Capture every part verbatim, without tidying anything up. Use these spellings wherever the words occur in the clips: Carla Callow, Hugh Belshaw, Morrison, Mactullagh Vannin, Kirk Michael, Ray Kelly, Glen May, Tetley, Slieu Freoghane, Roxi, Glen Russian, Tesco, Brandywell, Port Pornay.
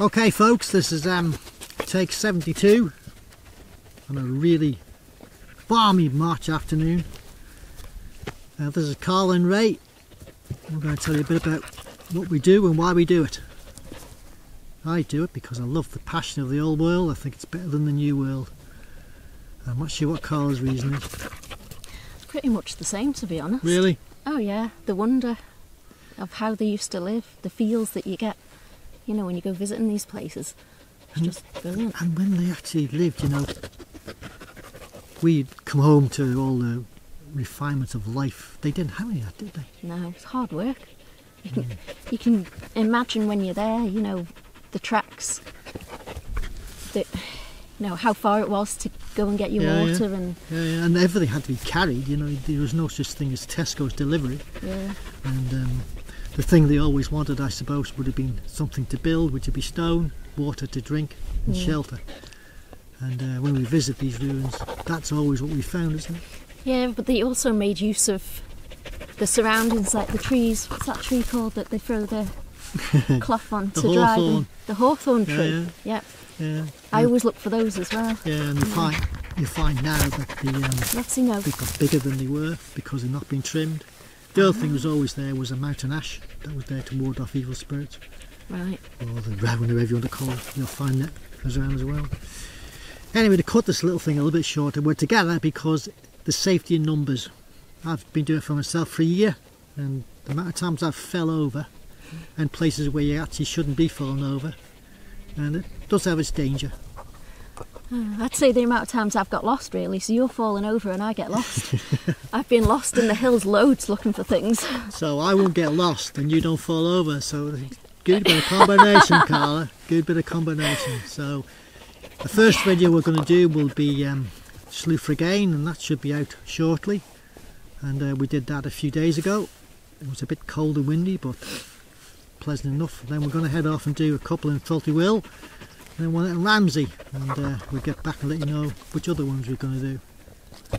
Okay folks, this is um, take seventy-two on a really balmy March afternoon. Uh, this is Carl and Ray. I'm going to tell you a bit about what we do and why we do it. I do it because I love the passion of the old world. I think it's better than the new world. I'm not sure what Carl's reason is. It's pretty much the same, to be honest. Really? Oh yeah, the wonder of how they used to live, the feels that you get. You know, when you go visiting these places, it's and, just brilliant. And when they actually lived, you know, we'd come home to all the refinement of life. They didn't have any of that, did they? No, it's hard work. You can, mm. you can imagine when you're there, you know, the tracks, the, you know, how far it was to go and get your yeah, water. Yeah. And yeah, yeah, and everything had to be carried, you know, there was no such thing as Tesco's delivery. Yeah. And, um, the thing they always wanted, I suppose, would have been something to build, which would be stone, water to drink and yeah. shelter. And uh, when we visit these ruins, that's always what we found, isn't it? Yeah, but they also made use of the surroundings, like the trees. What's that tree called that they throw the cloth on the to dry them? The hawthorn tree. Yeah, yeah. Yep. Yeah. I always look for those as well. Yeah, and you yeah. find you find now that the um, yes, you know. they got bigger than they were because they've not been trimmed. The other thing was always there was a mountain ash that was there to ward off evil spirits. Right. Or the raven, whoever you want to call it. You'll find that around as well. Anyway, to cut this little thing a little bit shorter, we're together because the safety in numbers. I've been doing it for myself for a year, and the amount of times I've fell over and places where you actually shouldn't be falling over, and it does have its danger. Oh, I'd say the amount of times I've got lost, really, so you're falling over and I get lost. I've been lost in the hills loads looking for things. So I won't get lost and you don't fall over, so good bit of combination, Carla, good bit of combination. So the first video we're going to do will be um, Slieu Freoghane, and that should be out shortly. And uh, we did that a few days ago. It was a bit cold and windy, but pleasant enough. Then we're going to head off and do a couple in Tetley Will. And then one at Ramsey, and uh, we'll get back and let you know which other ones we're going to do.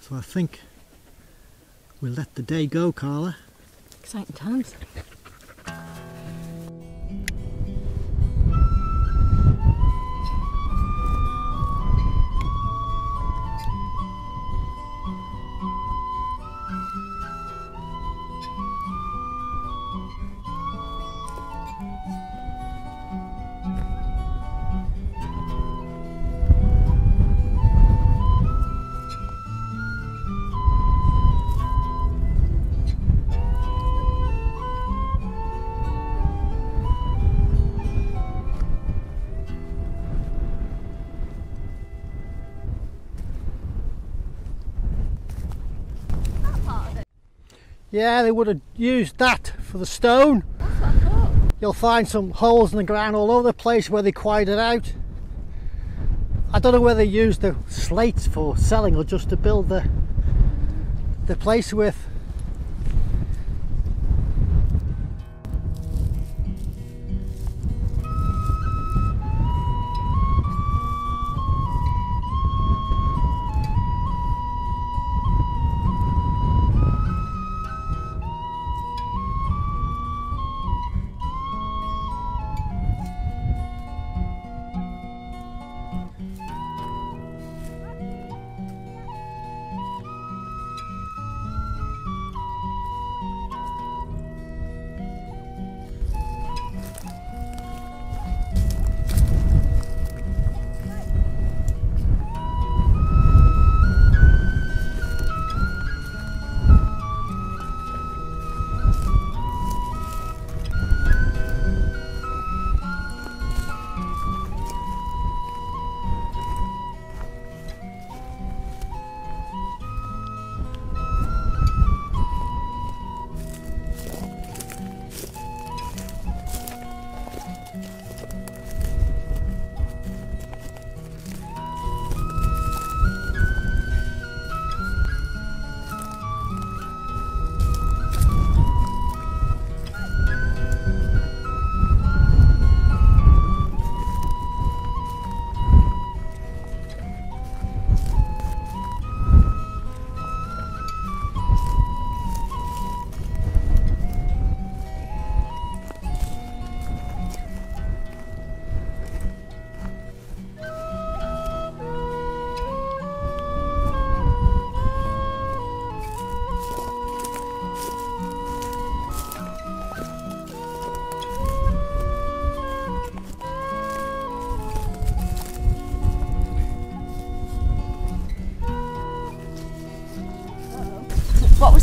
So I think we'll let the day go, Carla. Exciting times. Yeah, they would have used that for the stone. That's what I thought. You'll find some holes in the ground all over the place where they quarried it out. I don't know whether they used the slates for selling or just to build the the place with.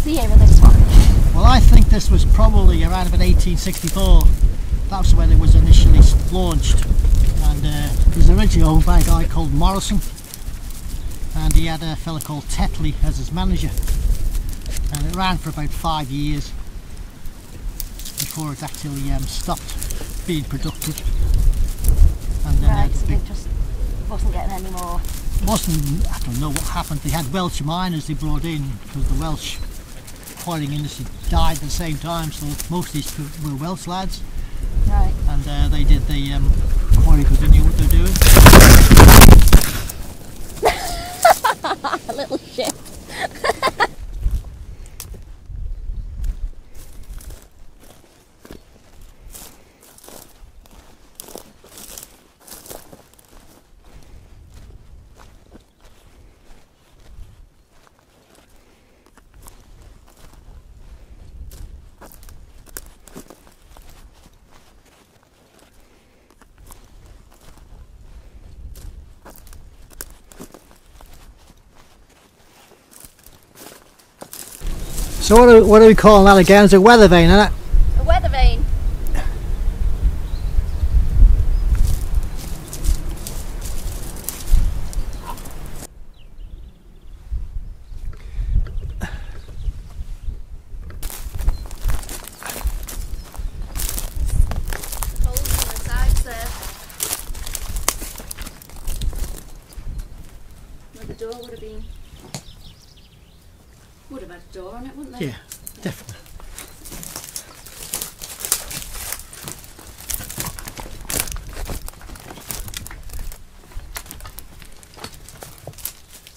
the year of this one? Well, I think this was probably around about eighteen sixty-four. That's when it was initially launched, and uh, it was originally owned by a guy called Morrison, and he had a fella called Tetley as his manager, and it ran for about five years before it actually um, stopped being productive. And then right, so big, it just wasn't getting any more. Wasn't, I don't know what happened. They had Welsh miners they brought in because the Welsh quarrying industry died at the same time, so most of these were Welsh lads. Right. And uh, they did the um, quarry because they knew what they were doing. A little shit. So what do, what do we call that again? It's a weather vane, isn't it? A weather vane.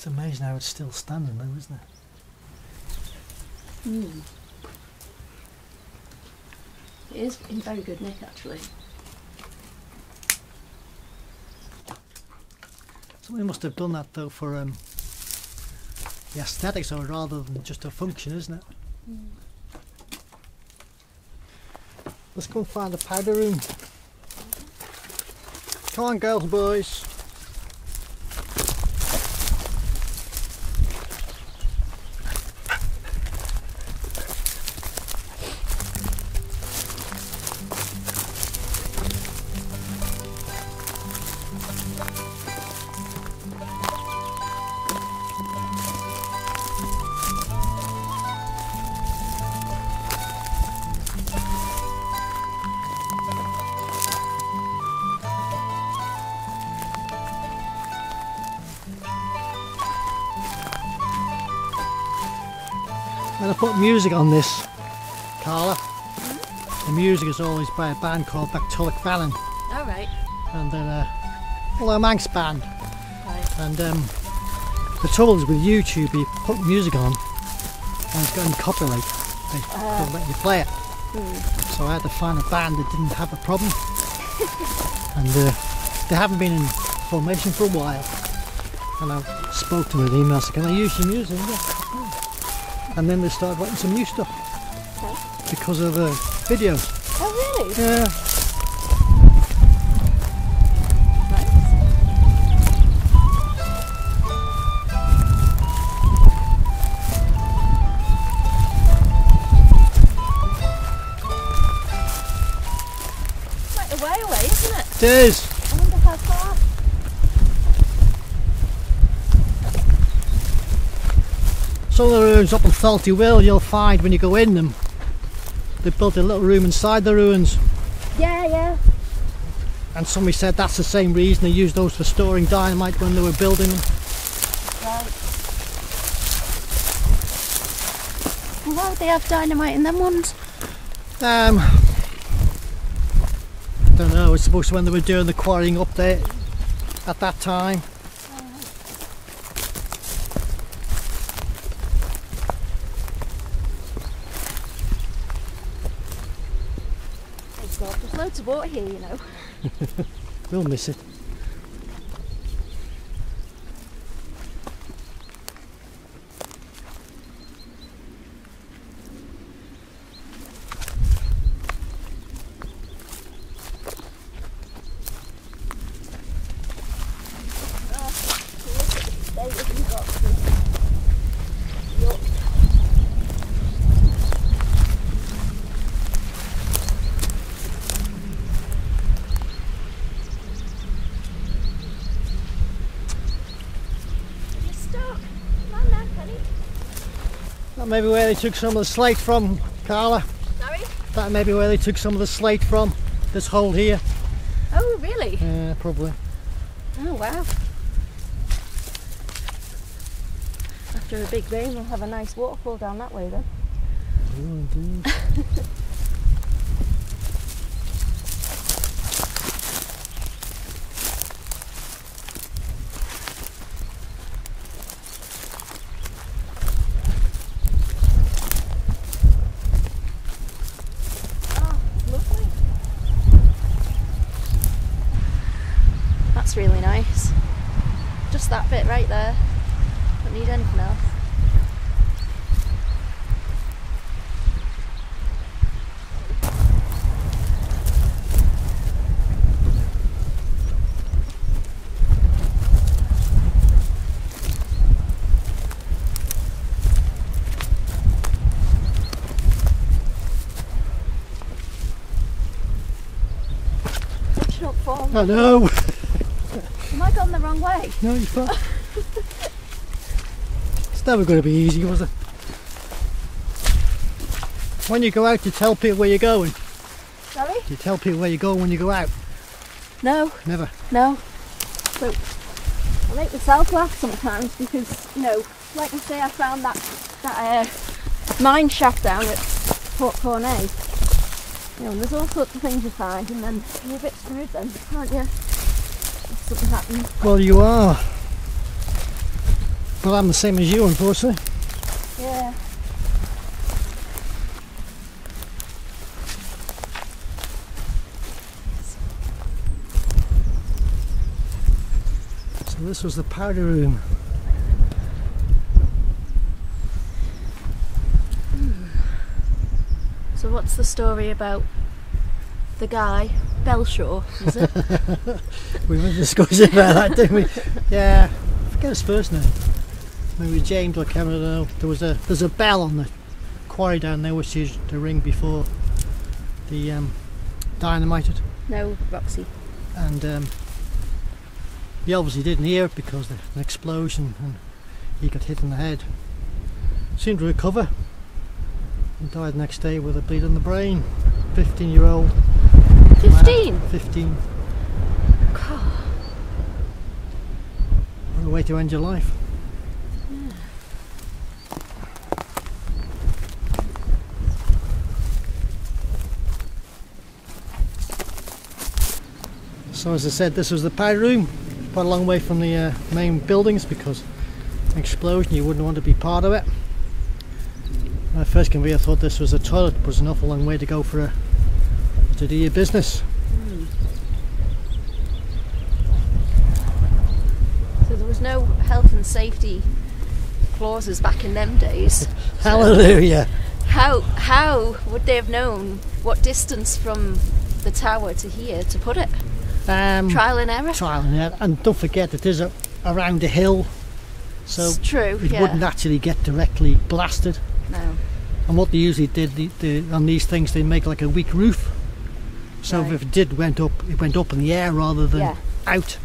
Amazing how it's still standing though, isn't it? Mm. It is in very good nick actually. Somebody must have done that though for um, the aesthetics or rather than just a function, isn't it? Mm. Let's go and find a powder room. Come on girls and boys. When I put music on this, Carla, the music is always by a band called Mactullagh Vannin. All right. And they're a, well, they're a Manx band. Right. And um, the trouble is with YouTube, you put music on and it's got copyright. They uh, don't let you play it. Mm. So I had to find a band that didn't have a problem. And uh, they haven't been in formation for a while. And I spoke to them with an email, so can I use your music? Yeah. And then they started writing some new stuff okay. because of uh, videos. Oh really? Yeah. Nice. It's like a way away, isn't it? It is. I wonder how far. Some of the ruins up on Tetley Will, you'll find when you go in them, they built a little room inside the ruins. Yeah, yeah. And somebody said that's the same reason they used those for storing dynamite when they were building them. Right. Well, why would they have dynamite in them ones? Um, I don't know, it's supposed to when they were doing the quarrying up there at that time. Loads of water here, you know. We'll miss it. That may be where they took some of the slate from, Carla. Sorry? That may be where they took some of the slate from, this hole here. Oh, really? Yeah, uh, probably. Oh, wow. After a big rain, we'll have a nice waterfall down that way then. Oh, indeed. Oh, lovely. That's really nice. Just that bit right there. Don't need anything else. Touching up form. I know. Am I going the wrong way? No, you're fine. That was going to be easy, was it? When you go out, you tell people where you're going. Sorry? You tell people where you're going when you go out. No. Never. No. Look, I make myself laugh sometimes because, you know, like I say, I found that that uh, mine shaft down at Port Pornay. You know, and there's all sorts of things you find, and then you're a bit screwed, then, aren't you? If something happens. Well, you are. Well, I'm the same as you, unfortunately. Yeah. So this was the powder room. Hmm. So what's the story about the guy, Belshaw, is it? We were discussing about that, didn't we? Yeah. I forget his first name. Maybe James or Cameron, I don't know. There was a there's a bell on the quarry down there which used to ring before the um, dynamited. No, Roxy. And um, he obviously didn't hear it because of an explosion, and he got hit in the head. Seemed to recover and died the next day with a bleed in the brain. Fifteen year old. Fifteen? Wow, Fifteen. God. What a way to end your life. So as I said, this was the powder room, quite a long way from the uh, main buildings because an explosion, you wouldn't want to be part of it. When I first came here, I thought this was a toilet, but it was an awful long way to go for a, to do your business. Mm. So there was no health and safety clauses back in them days. Hallelujah! So how, how would they have known what distance from the tower to here to put it? Um, trial and error. Trial and error, and don't forget it is a, around a hill, so it's true, it yeah. wouldn't actually get directly blasted. No. And what they usually did the, the, on these things, they make like a weak roof, so right. if it did went up, it went up in the air rather than yeah. out.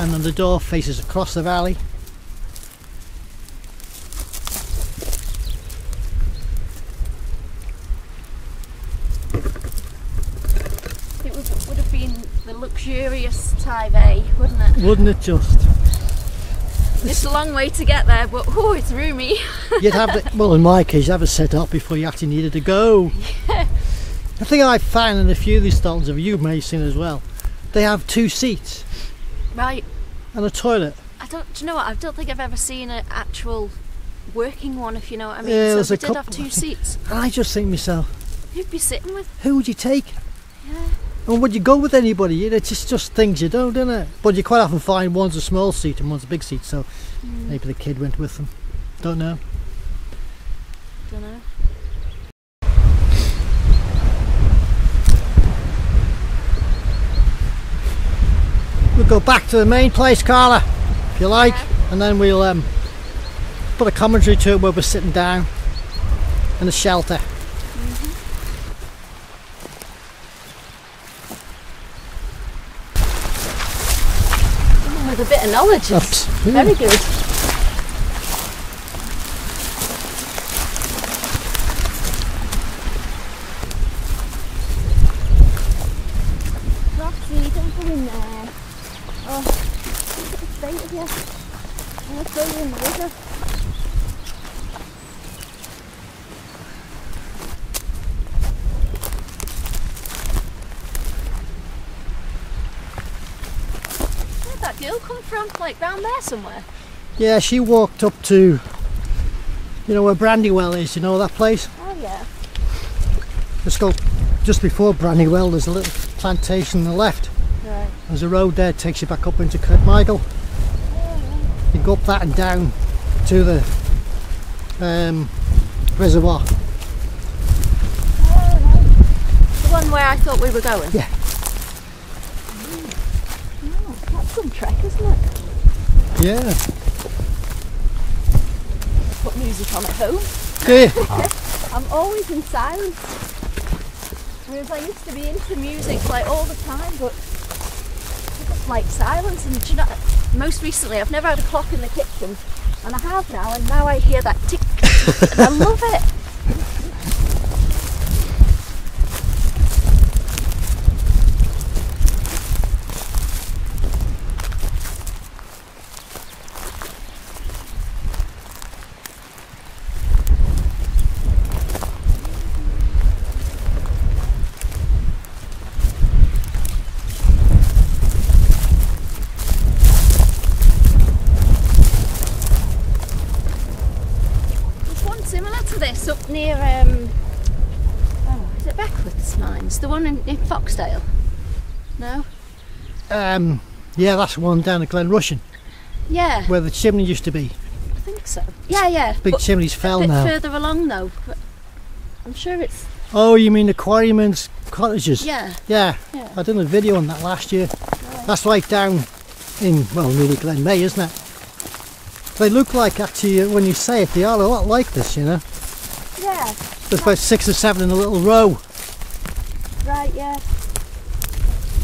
And then the door faces across the valley. Luxurious type A, wouldn't it? Wouldn't it just? It's a long way to get there, but oh, it's roomy. You'd have it, well, in my case, you'd have it set up before you actually needed to go. Yeah. The thing I found in a few of these stalls, of you may have seen as well, they have two seats. Right. And a toilet. I don't, do you know what? I don't think I've ever seen an actual working one, if you know what I mean. Yeah, so there's they a did couple, have two seats. I just think to myself, who'd be sitting with? Who would you take? Yeah. And would you go with anybody? It's just, just things you don't, isn't it? But you quite often find one's a small seat and one's a big seat, so mm. maybe the kid went with them. Don't know. Don't know. We'll go back to the main place, Carla, if you like, yeah. and then we'll um, put a commentary to it where we're sitting down in a shelter. A bit of knowledge. It's very good. in there. Oh, it's straight here. I'm going to throw you in the river. Where'd that girl come from? Like round there somewhere? Yeah, she walked up to, you know where Brandywell is, you know that place? Oh yeah. Just go, just before Brandywell there's a little plantation on the left. Right. There's a road there that takes you back up into Kirk Michael. Oh, yeah. You go up that and down to the um, reservoir. Oh, nice. The one where I thought we were going? Yeah. Mm. Oh, that's some trek, isn't it? Yeah. Put music on at home. Yeah. I'm always in silence. Whereas I used to be into music like all the time, but I just like silence. And do you know, most recently I've never had a clock in the kitchen, and I have now, and now I hear that tick, and I love it. Near, um, oh, is it Beckworth's Mines? The one in, in Foxdale? No? Um, yeah, that's the one down at Glen Russian. Yeah. Where the chimney used to be. I think so. Yeah, yeah. Big but chimneys fell now. A bit further along though. But I'm sure it's... Oh, you mean the quarrymen's cottages? Yeah. Yeah. yeah. I did a video on that last year. Right. That's like down in, well, nearly Glen May, isn't it? They look like, actually, when you say it, they are a lot like this, you know? Yeah. There's about six or seven in a little row. Right, yeah.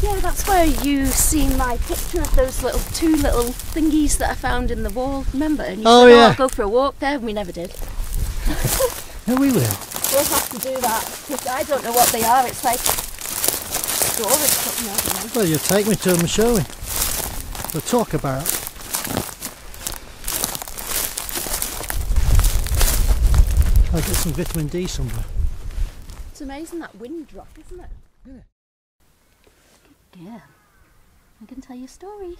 Yeah, that's where you've seen my picture of those little two little thingies that I found in the wall, remember? And you oh, said, oh, yeah. I'll go for a walk there, and we never did. No, we will. We'll have to do that, because I don't know what they are. It's like storage something, I don't know. Well, you'll take me to them and show me. We'll talk about it. I'll get some vitamin D somewhere. It's amazing that wind drop, isn't it? Yeah. Good girl. I can tell you a story.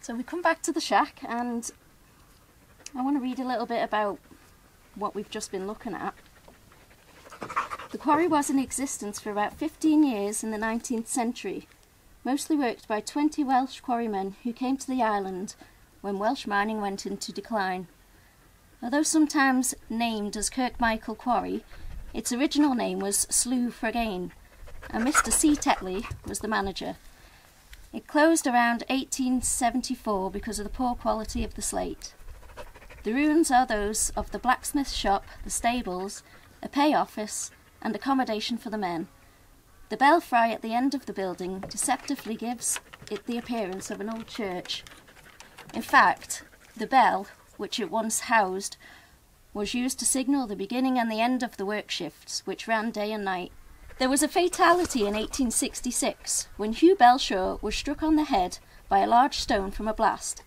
So we come back to the shack and I want to read a little bit about what we've just been looking at. The quarry was in existence for about fifteen years in the nineteenth century, mostly worked by twenty Welsh quarrymen who came to the island when Welsh mining went into decline. Although sometimes named as Kirk Michael Quarry, its original name was Slieu Freoghane, and Mister C. Tetley was the manager. It closed around eighteen seventy-four because of the poor quality of the slate. The ruins are those of the blacksmith shop, the stables, a pay office, and accommodation for the men. The belfry at the end of the building deceptively gives it the appearance of an old church. In fact, the bell, which it once housed, was used to signal the beginning and the end of the work shifts, which ran day and night. There was a fatality in eighteen sixty-six, when Hugh Belshaw was struck on the head by a large stone from a blast,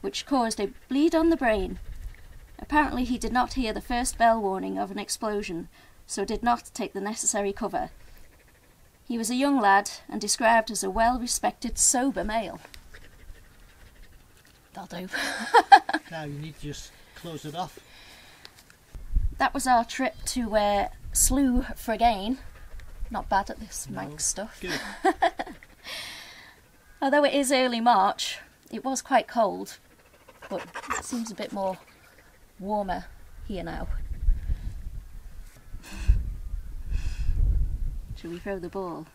which caused a bleed on the brain. Apparently he did not hear the first bell warning of an explosion, so did not take the necessary cover. He was a young lad and described as a well-respected sober male. That'll do. Now you need to just close it off. That was our trip to uh, Slieu Freoghane. Not bad at this no. Manx stuff. Good. Although it is early March, it was quite cold, but it seems a bit more warmer here now. Shall we throw the ball?